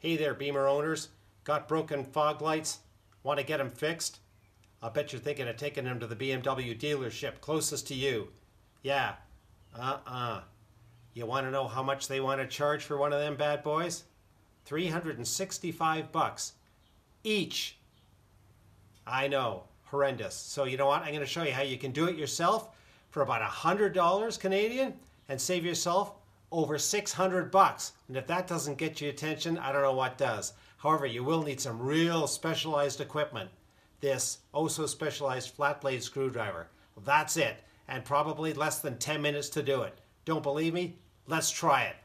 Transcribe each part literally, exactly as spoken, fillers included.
Hey there, Beamer owners. Got broken fog lights? Want to get them fixed? I bet you're thinking of taking them to the B M W dealership closest to you. Yeah, uh-uh. You want to know how much they want to charge for one of them bad boys? three hundred sixty-five bucks each. I know, horrendous. So you know what? I'm going to show you how you can do it yourself for about one hundred dollars Canadian and save yourself over six hundred bucks. And if that doesn't get your attention, I don't know what does. However, you will need some real specialized equipment. This oh so specialized flat blade screwdriver. That's it, and probably less than ten minutes to do it. Don't believe me? Let's try it.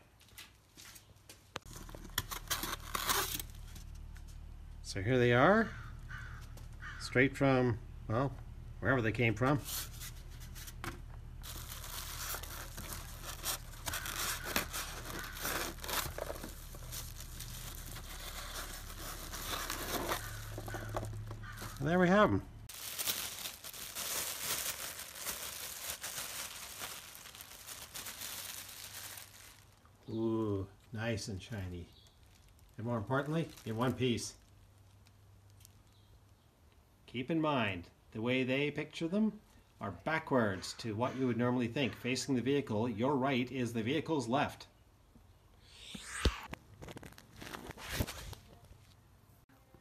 So here they are, straight from, well, wherever they came from. And there we have them. Ooh, nice and shiny. And more importantly, in one piece. Keep in mind, the way they picture them are backwards to what you would normally think. Facing the vehicle, your right is the vehicle's left.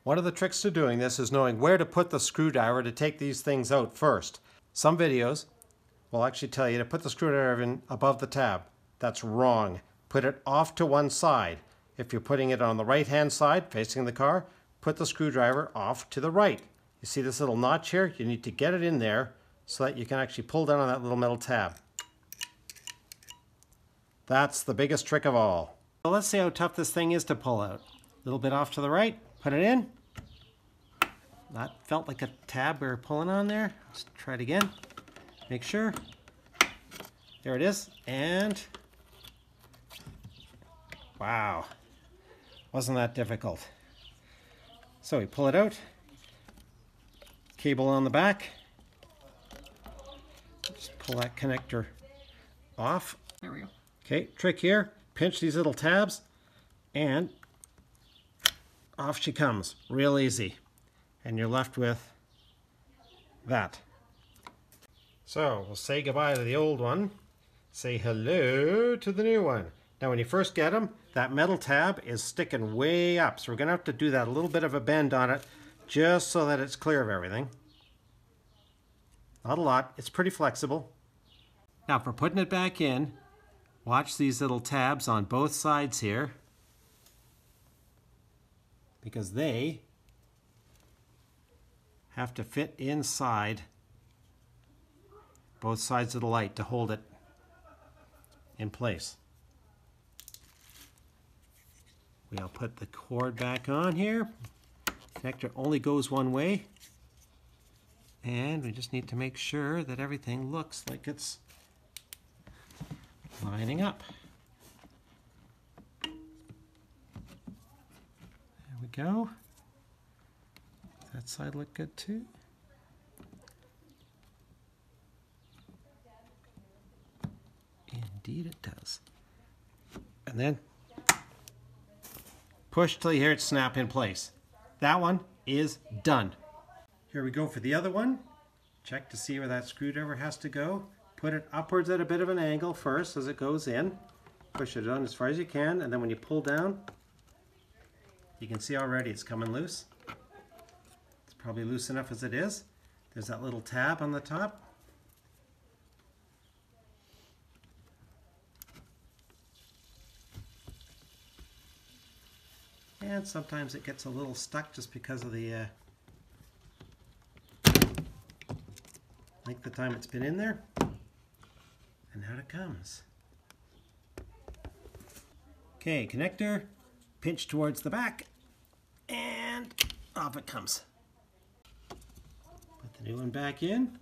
One of the tricks to doing this is knowing where to put the screwdriver to take these things out first. Some videos will actually tell you to put the screwdriver in above the tab. That's wrong. Put it off to one side. If you're putting it on the right-hand side, facing the car, put the screwdriver off to the right. You see this little notch here? You need to get it in there so that you can actually pull down on that little metal tab. That's the biggest trick of all. Well, let's see how tough this thing is to pull out. A little bit off to the right. Put it in. That felt like a tab we were pulling on there. Let's try it again. Make sure. There it is. And wow, wasn't that difficult. So we pull it out. Cable on the back. Just pull that connector off. There we go. Okay, trick here. Pinch these little tabs and off she comes, real easy, and you're left with that. So we'll say goodbye to the old one, say hello to the new one. Now when you first get them, that metal tab is sticking way up, so we're gonna have to do that a little bit of a bend on it just so that it's clear of everything. Not a lot, it's pretty flexible. Now for putting it back in, watch these little tabs on both sides here, because they have to fit inside both sides of the light to hold it in place. We'll put the cord back on here. Connector only goes one way. And we just need to make sure that everything looks like it's lining up. Go. That side looked good too. Indeed it does. And then push till you hear it snap in place. That one is done. Here we go for the other one. Check to see where that screwdriver has to go. Put it upwards at a bit of an angle first as it goes in. Push it on as far as you can, and then when you pull down, you can see already it's coming loose. It's probably loose enough as it is. There's that little tab on the top. And sometimes it gets a little stuck just because of the uh, length of time it's been in there. And out it comes. Okay, connector, pinch towards the back. And off it comes. Put the new one back in.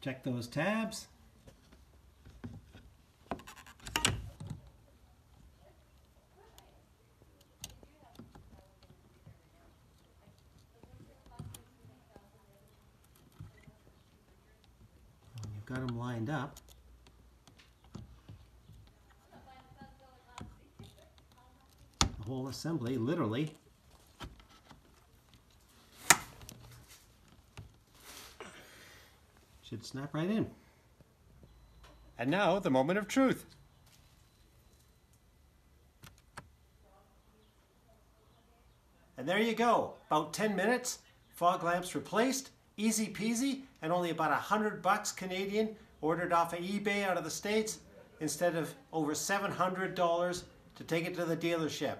Check those tabs. When you've got them lined up, whole assembly, literally. Should snap right in. And now, the moment of truth. And there you go, about ten minutes, fog lamps replaced, easy peasy, and only about a hundred bucks Canadian, ordered off of eBay out of the States, instead of over seven hundred dollars to take it to the dealership.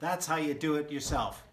That's how you do it yourself.